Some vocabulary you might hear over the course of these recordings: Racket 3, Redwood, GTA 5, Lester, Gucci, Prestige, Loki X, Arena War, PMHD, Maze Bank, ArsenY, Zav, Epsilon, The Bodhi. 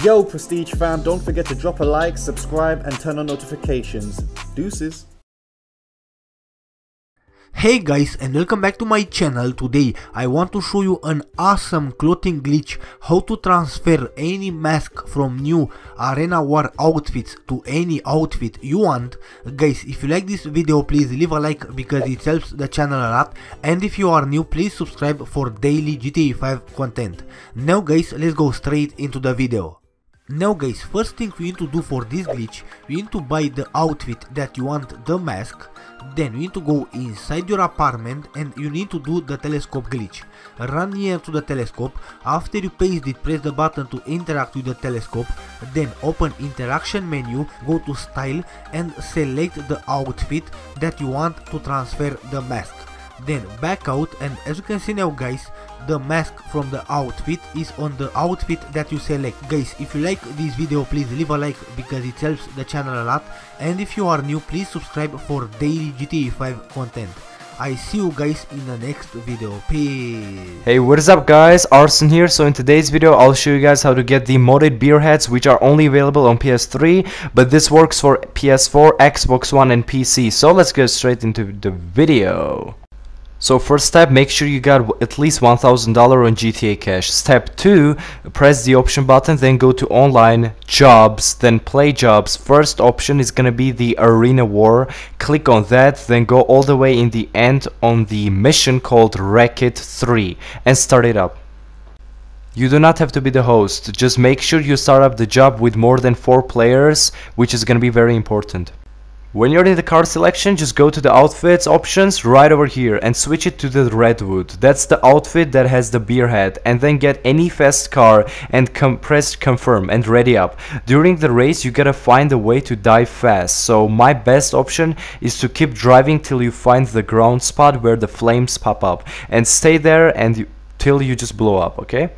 Yo Prestige fam, don't forget to drop a like, subscribe and turn on notifications. Deuces. Hey guys and welcome back to my channel. Today I want to show you an awesome clothing glitch, how to transfer any mask from new Arena War outfits to any outfit you want. Guys, if you like this video please leave a like because it helps the channel a lot, and if you are new please subscribe for daily GTA 5 content. Now guys, let's go straight into the video. Now guys, first thing we need to do for this glitch, we need to buy the outfit that you want the mask, then we need to go inside your apartment and you need to do the telescope glitch. Run near to the telescope, after you paste it press the button to interact with the telescope, then open interaction menu, go to style and select the outfit that you want to transfer the mask. Then back out and as you can see now guys, the mask from the outfit is on the outfit that you select. Guys, if you like this video please leave a like because it helps the channel a lot, and if you are new please subscribe for daily GTA 5 content. I see you guys in the next video. Peace. Hey, what is up guys, Arsen here. So in today's video I'll show you guys how to get the modded beer hats, which are only available on PS3, but this works for PS4, Xbox One and PC. So let's go straight into the video. So first step, make sure you got at least $1,000 on GTA cash. Step 2, press the option button, then go to online, jobs, then play jobs. First option is gonna be the Arena War. Click on that, then go all the way in the end on the mission called Racket 3 and start it up. You do not have to be the host, just make sure you start up the job with more than 4 players, which is gonna be very important. When you're in the car selection, just go to the outfits options right over here and switch it to the Redwood. That's the outfit that has the beer hat, and then get any fast car and press confirm and ready up. During the race you gotta find a way to dive fast, so my best option is to keep driving till you find the ground spot where the flames pop up and stay there and till you just blow up, okay?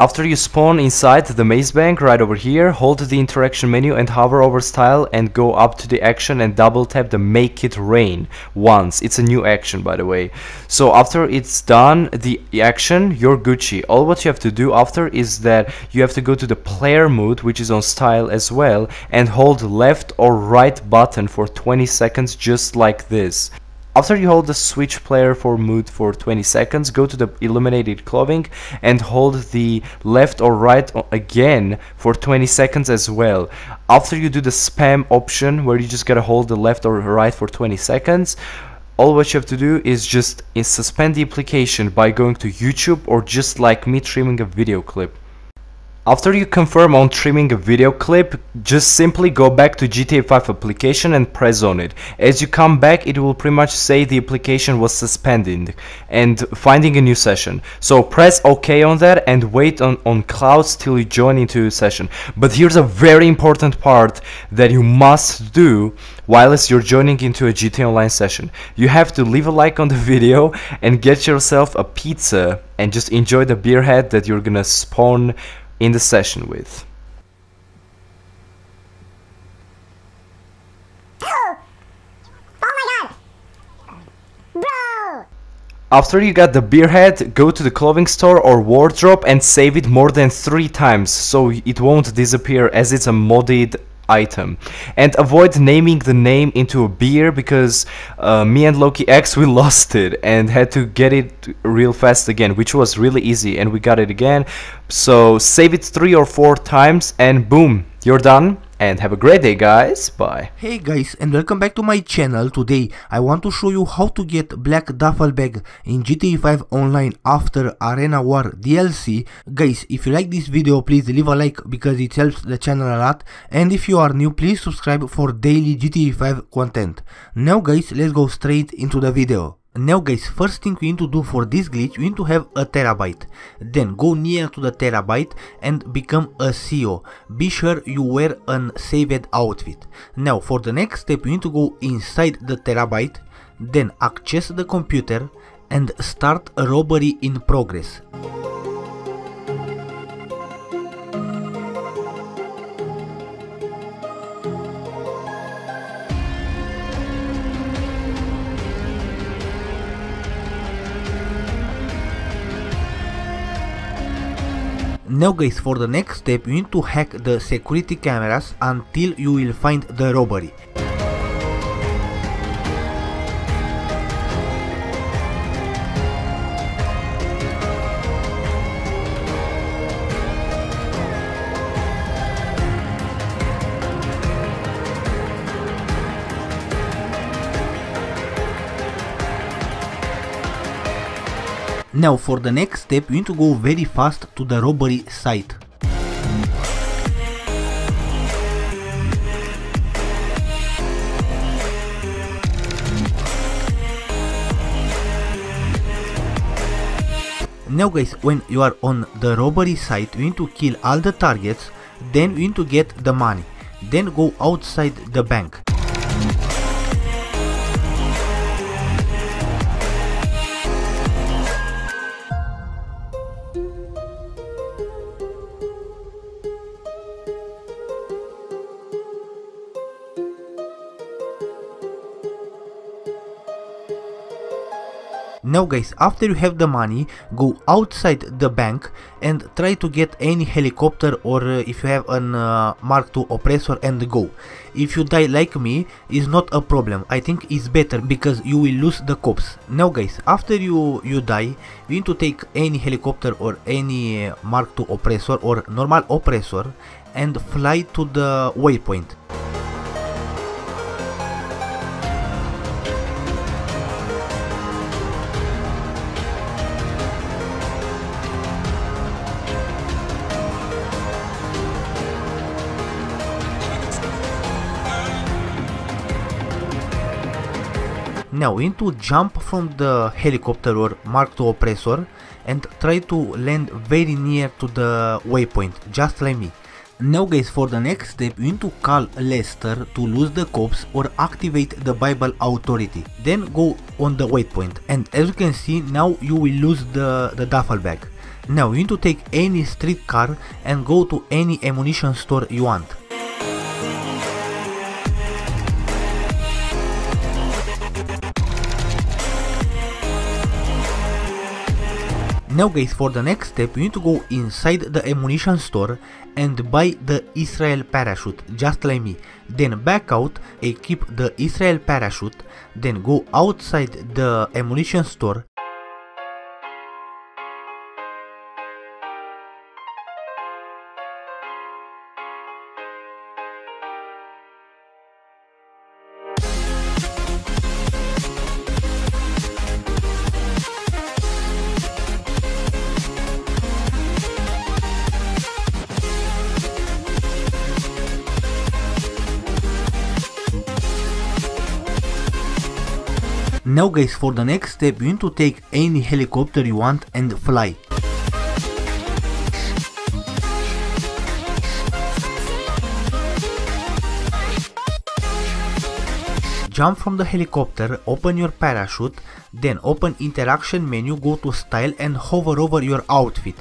After you spawn inside the Maze Bank right over here, hold the interaction menu and hover over style and go up to the action and double tap the make it rain once. It's a new action by the way. So after it's done the action, you're Gucci. All what you have to do after is that you have to go to the player mode, which is on style as well, and hold left or right button for 20 seconds just like this. After you hold the switch player for mood for 20 seconds, go to the illuminated clothing and hold the left or right again for 20 seconds as well. After you do the spam option where you just gotta hold the left or right for 20 seconds, all what you have to do is just suspend the application by going to YouTube or just like me trimming a video clip. After you confirm on trimming a video clip, just simply go back to GTA 5 application and press on it. As you come back, it will pretty much say the application was suspended and finding a new session. So press OK on that and wait on clouds till you join into a session. But here's a very important part that you must do whilst you're joining into a GTA Online session. You have to leave a like on the video and get yourself a pizza and just enjoy the beer hat that you're gonna spawn in the session with. Oh my god! Bro! After you got the beer head, go to the clothing store or wardrobe and save it more than 3 times so it won't disappear as it's a modded item. And avoid naming the name into a beer because me and Loki X, we lost it and had to get it real fast again, which was really easy, and we got it again. So save it 3 or 4 times and boom, you're done. And have a great day guys, bye. Hey guys and welcome back to my channel. Today I want to show you how to get black duffel bag in GTA 5 Online after Arena War DLC. Guys, if you like this video please leave a like because it helps the channel a lot, and if you are new please subscribe for daily GTA 5 content. Now guys, let's go straight into the video. Now guys, first thing we need to do for this glitch, we need to have a terabyte. Then go near to the terabyte and become a CEO. Be sure you wear an saved outfit. Now for the next step, we need to go inside the terabyte, then access the computer and start a robbery in progress. Now guys, for the next step you need to hack the security cameras until you will find the robbery. Now for the next step you need to go very fast to the robbery site. Now guys, when you are on the robbery site you need to kill all the targets, then you need to get the money, then go outside the bank. Now guys, after you have the money, go outside the bank and try to get any helicopter or if you have an Mark II oppressor and go. If you die like me, is not a problem, I think it's better because you will lose the cops. Now guys, after you die, you need to take any helicopter or any Mark II oppressor or normal oppressor and fly to the waypoint. Now you need to jump from the helicopter or Mark II oppressor and try to land very near to the waypoint, just like me. Now guys, for the next step you need to call Lester to lose the cops or activate the Bible authority. Then go on the waypoint and as you can see now you will lose the duffel bag. Now you need to take any streetcar and go to any ammunition store you want. Now guys, for the next step you need to go inside the ammunition store and buy the Israel parachute, just like me. Then back out, equip the Israel parachute, then go outside the ammunition store. Now guys, for the next step you need to take any helicopter you want and fly. Jump from the helicopter, open your parachute, then open interaction menu, go to style and hover over your outfit.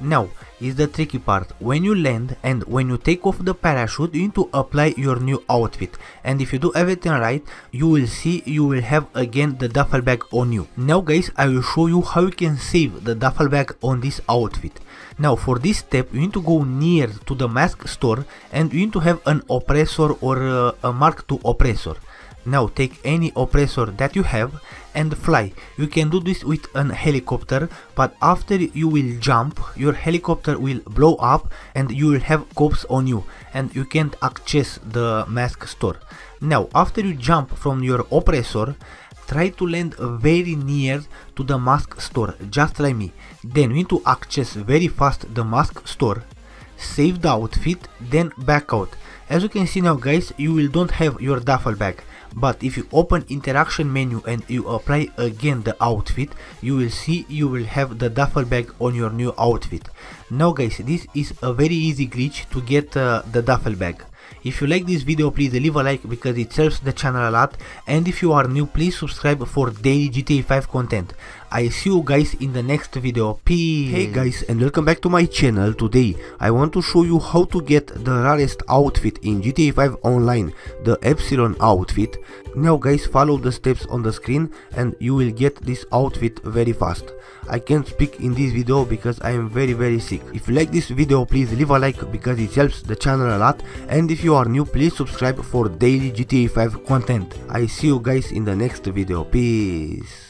Now is the tricky part, when you land and when you take off the parachute you need to apply your new outfit, and if you do everything right you will see you will have again the duffel bag on you. Now guys, I will show you how you can save the duffel bag on this outfit. Now for this step you need to go near to the mask store and you need to have an oppressor or a Mark II oppressor. Now take any oppressor that you have and fly. You can do this with an helicopter, but after you will jump, your helicopter will blow up and you will have cops on you and you can't access the mask store. Now after you jump from your oppressor, try to land very near to the mask store, just like me. Then you need to access very fast the mask store, save the outfit, then back out. As you can see now guys, you will don't have your duffel bag. But if you open interaction menu and you apply again the outfit, you will see you will have the duffel bag on your new outfit. Now guys, this is a very easy glitch to get the duffel bag. If you like this video, please leave a like because it helps the channel a lot, and if you are new, please subscribe for daily GTA 5 content. I see you guys in the next video. Peace. Hey guys, and welcome back to my channel. Today I want to show you how to get the rarest outfit in GTA 5 online, the Epsilon outfit. Now guys, follow the steps on the screen and you will get this outfit very fast. I can't speak in this video because I am very sick. If you like this video, please leave a like because it helps the channel a lot, and if you are new, please subscribe for daily GTA 5 content. I see you guys in the next video. Peace.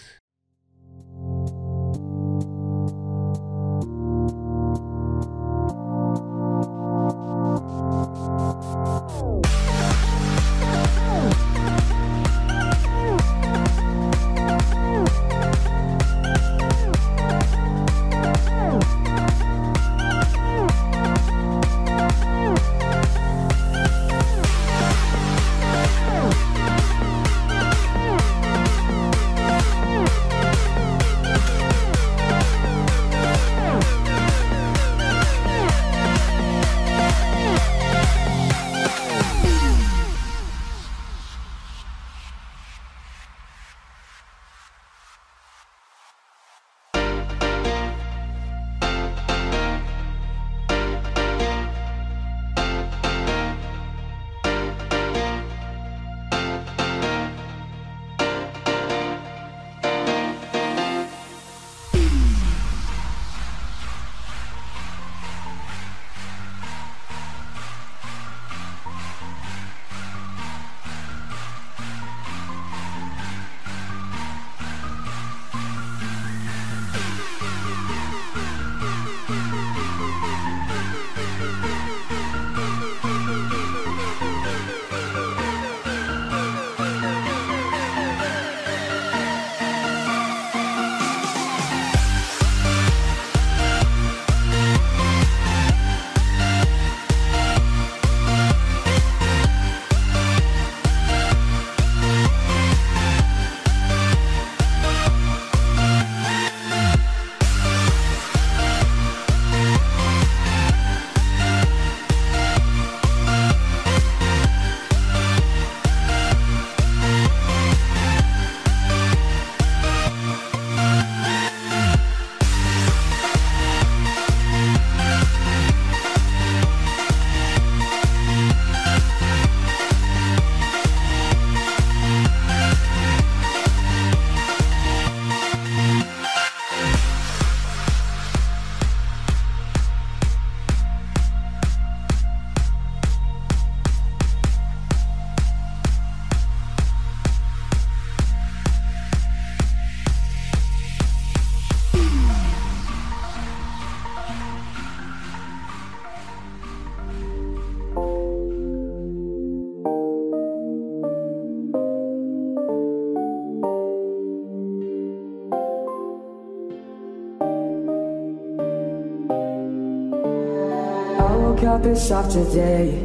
Cut this off today,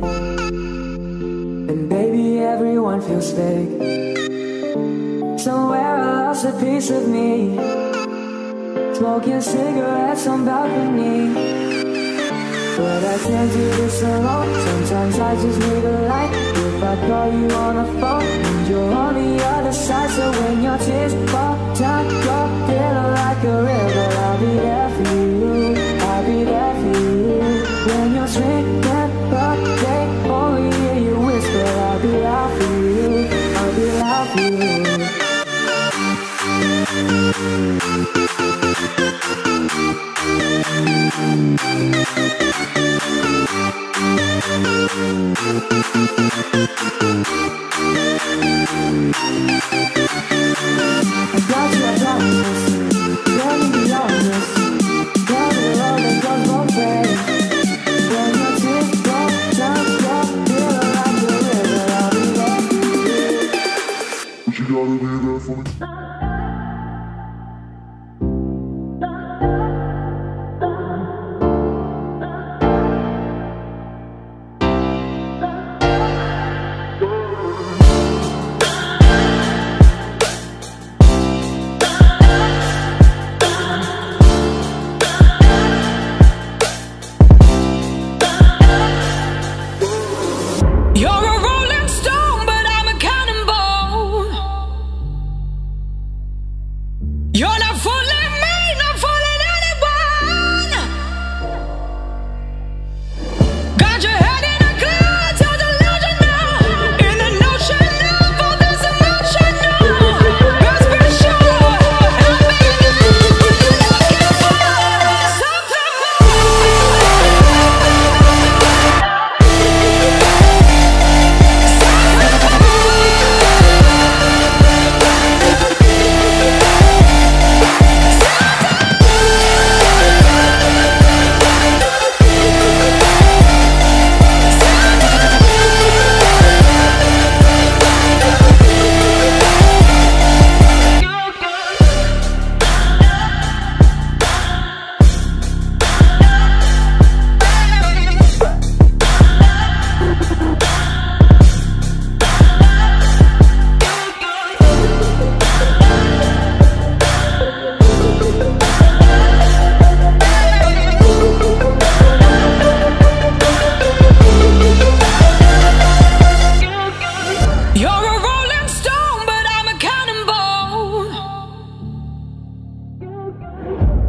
and baby, everyone feels fake. Somewhere I lost a piece of me, smoking cigarettes on balcony. But I can't do this alone. Sometimes I just need a light. If I call you on the phone, and you're on the other side, so when your tears fall down your pillow like a river, I'll be there for you. I'll be there for you. When you're drinking, but they only hear you whisper, I'll be out for you, I'll be out for you. I got you, I got you.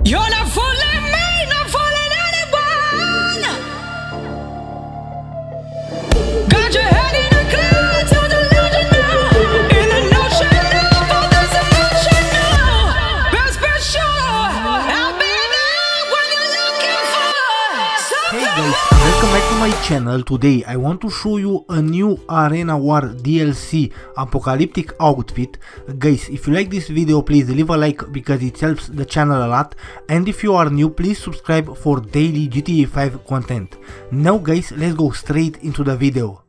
You're not fooling me, not fooling anyone. Got your head in the clouds, you're delusional. In an ocean of all this emotional. Best for sure, I'll be there when you're looking for something. Hey guys, welcome back to my channel. Today I want to show you a new Arena War DLC apocalyptic outfit. Guys, if you like this video, please leave a like because it helps the channel a lot, and if you are new, please subscribe for daily GTA 5 content. Now guys, let's go straight into the video.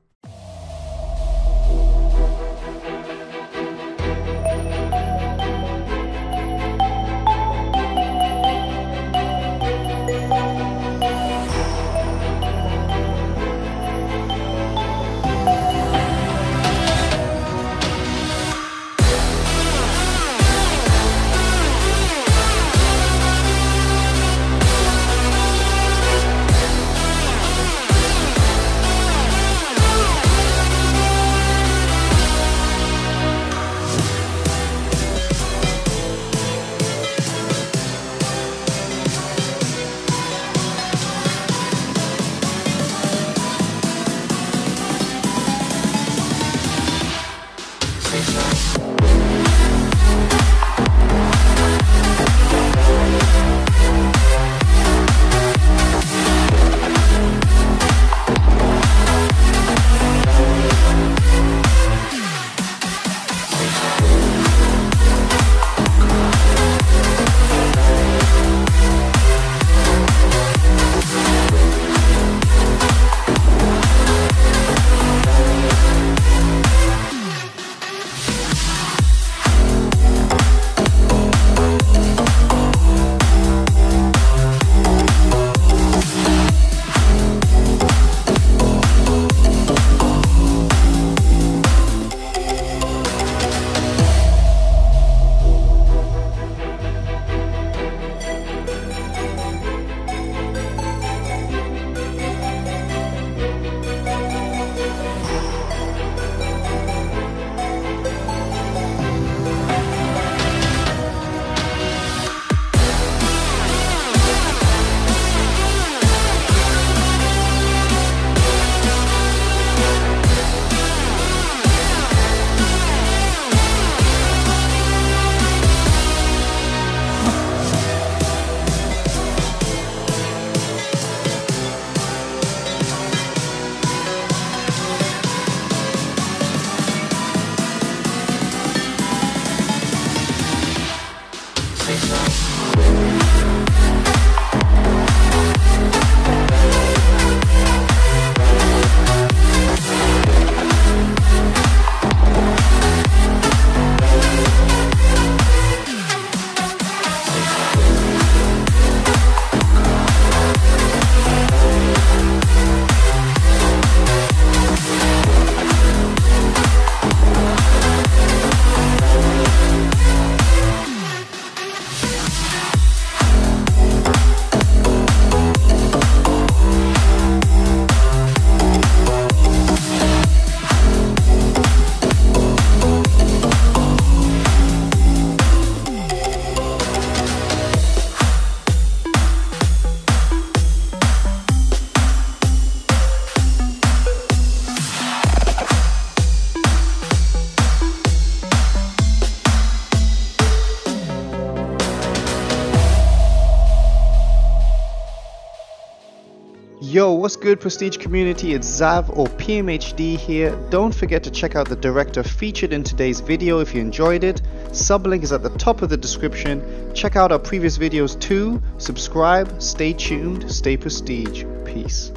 Yo, what's good Prestige community, it's Zav or PMHD here. Don't forget to check out the director featured in today's video if you enjoyed it. Sublink is at the top of the description. Check out our previous videos too. Subscribe, stay tuned, stay Prestige. Peace.